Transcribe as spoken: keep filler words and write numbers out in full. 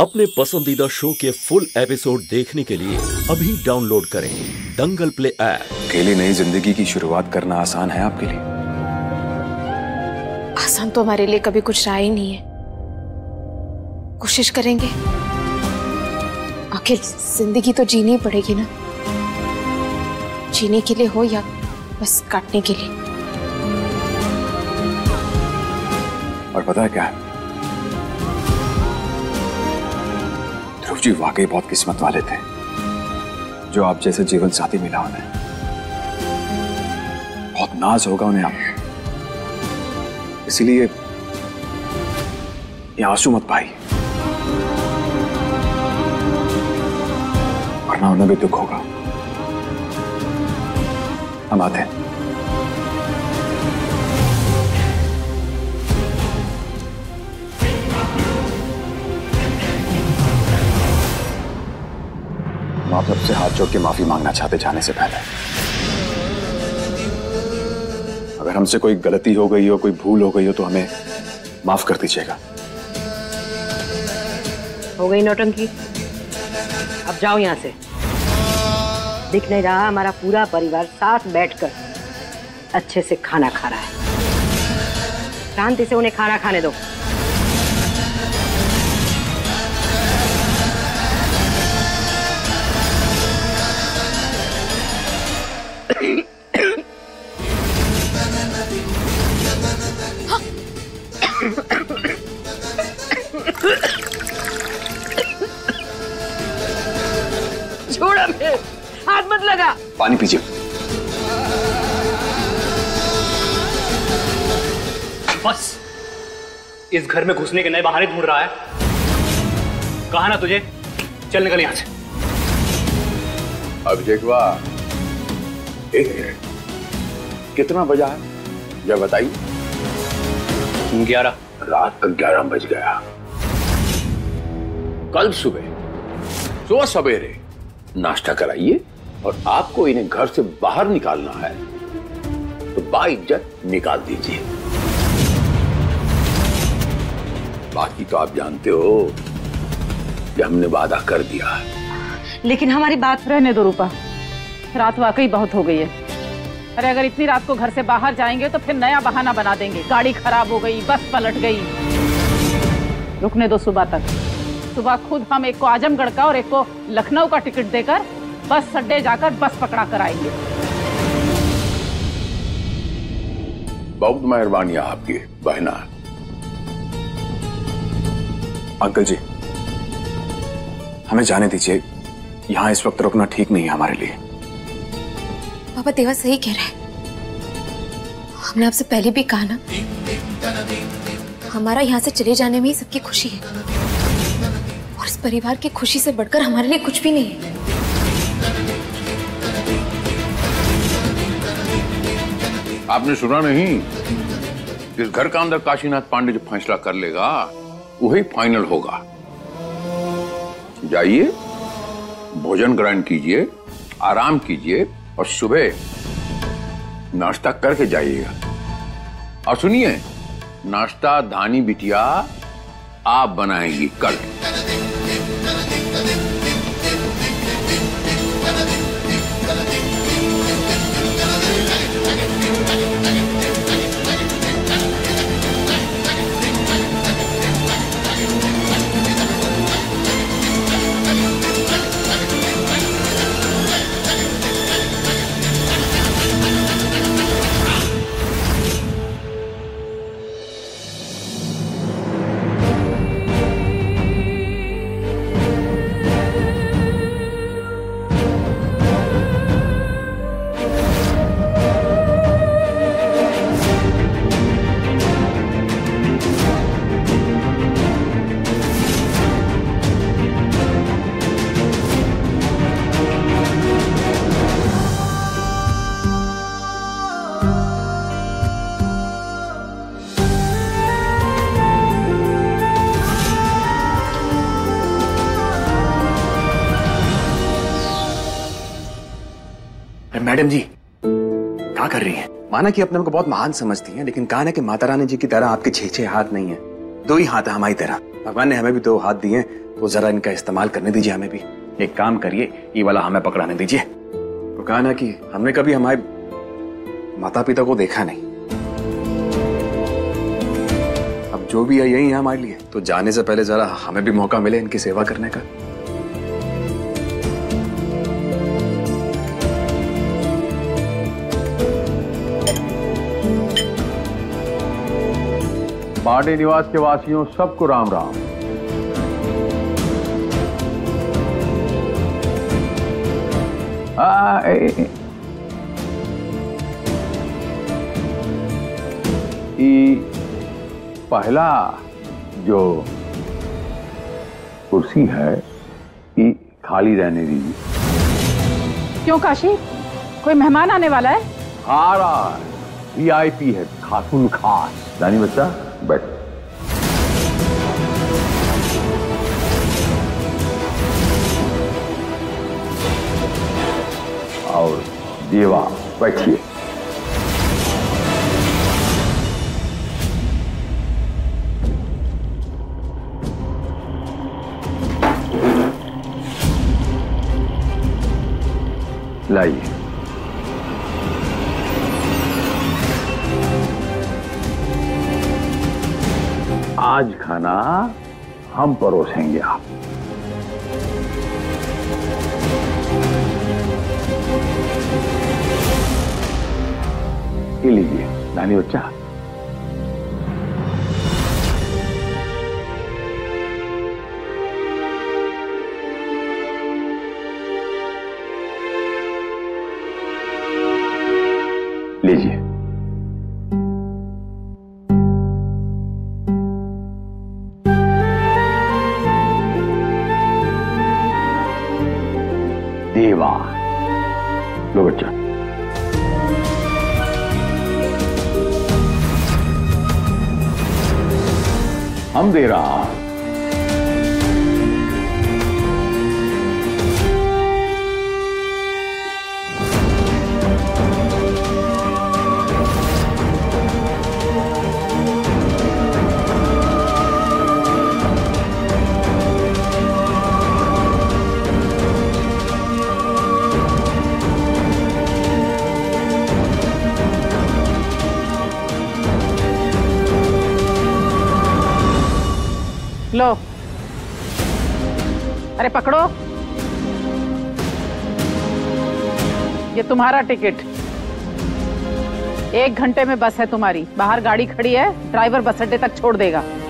अपने पसंदीदा शो के फुल एपिसोड देखने के लिए अभी डाउनलोड करें दंगल प्ले ऐप। अकेली नई जिंदगी की शुरुआत करना आसान है आपके लिए? आसान तो हमारे लिए कभी कुछ रहा ही नहीं है। कोशिश करेंगे, आखिर जिंदगी तो जीनी पड़ेगी ना, जीने के लिए हो या बस काटने के लिए। और पता है क्या, जी वाकई बहुत किस्मत वाले थे जो आप जैसे जीवन साथी मिला उन्हें। बहुत नाज होगा उन्हें आप पर, इसीलिए ये आंसू मत भाई, वरना उन्हें भी दुख होगा। हम आते हैं। आप सबसे हाथ जोड़ के माफी मांगना चाहते जाने से पहले। अगर हमसे कोई गलती हो गई हो, कोई भूल हो गई हो, तो हमें माफ कर दीजिएगा। हो गई नौटंकी, अब जाओ यहाँ से। दिख नहीं रहा हमारा पूरा परिवार साथ बैठकर अच्छे से खाना खा रहा है। शांति से उन्हें खाना खाने दो। छोड़ा मुझे, हाथ मत लगा। पानी पीजिए। बस इस घर में घुसने के नए बहाने ढूंढ रहा है। कहा ना तुझे, चल निकल यहां से। अभिषेक वाह, एक मिनट, कितना बजा है जरा बताइए। ग्यारह, रात का ग्यारह बज गया। कल सुबह सुबह सवेरे नाश्ता कराइए, और आपको इन्हें घर से बाहर निकालना है तो बाइज्जत निकाल दीजिए। बाकी तो आप जानते हो कि हमने वादा कर दिया है। लेकिन हमारी बात रहने दो रूपा, रात वाकई बहुत हो गई है। अरे अगर इतनी रात को घर से बाहर जाएंगे तो फिर नया बहाना बना देंगे। गाड़ी खराब हो गई, बस पलट गई। रुकने दो सुबह तक। सुबह खुद हम एक को आजमगढ़ का और एक को लखनऊ का टिकट देकर बस अड्डे जाकर बस पकड़ा कर आएंगे। बहुत मेहरबानी आपकी बहना। अंकल जी हमें जाने दीजिए, यहाँ इस वक्त रुकना ठीक नहीं है हमारे लिए। पापा देवा सही कह रहा है, हमने आपसे पहले भी कहा ना, हमारा यहाँ से चले जाने में ही सबकी खुशी है, और इस परिवार की खुशी से बढ़कर हमारे लिए कुछ भी नहीं है। आपने सुना नहीं, जिस घर का अंदर काशीनाथ पांडे जो फैसला कर लेगा वही फाइनल होगा। जाइए, भोजन ग्रहण कीजिए, आराम कीजिए, और सुबह नाश्ता करके जाइएगा। और सुनिए, नाश्ता धानी बिटिया आप बनाएंगी कल। मैडम जी क्या कर रही हैं? माना कि अपने को बहुत महान समझती हैं, लेकिन कहा ना कि माता रानी जी की तरह आपके छह छह हाथ नहीं है, दो ही हाथ है हमारी तरह। भगवान ने हमें भी दो हाथ दिए, तो जरा इनका इस्तेमाल करने दीजिए हमें भी। एक काम करिए, ये वाला हमें पकड़ाने दीजिए। तो कहा ना कि हमने कभी हमारे माता पिता को देखा नहीं, अब जो भी है यही है हमारे लिए, तो जाने से पहले जरा हमें भी मौका मिले इनकी सेवा करने का। बाड़े निवास के वासियों सबको राम राम। आ, ए, ए, ए, पहला जो कुर्सी है ये खाली रहने दीजिए। क्यों काशी, कोई मेहमान आने वाला है? आ रहा है, वी आई पी है, खातून खास। रानी बच्चा बैठ। और देवा बैठिए। लाइए आज खाना हम परोसेंगे। आप ये लीजिए नानी बच्चा। लीजिए। देवा लो बच्चा। हम दे रहा हूं। लो, अरे पकड़ो, ये तुम्हारा टिकट। एक घंटे में बस है तुम्हारी, बाहर गाड़ी खड़ी है, ड्राइवर बस अड्डे तक छोड़ देगा।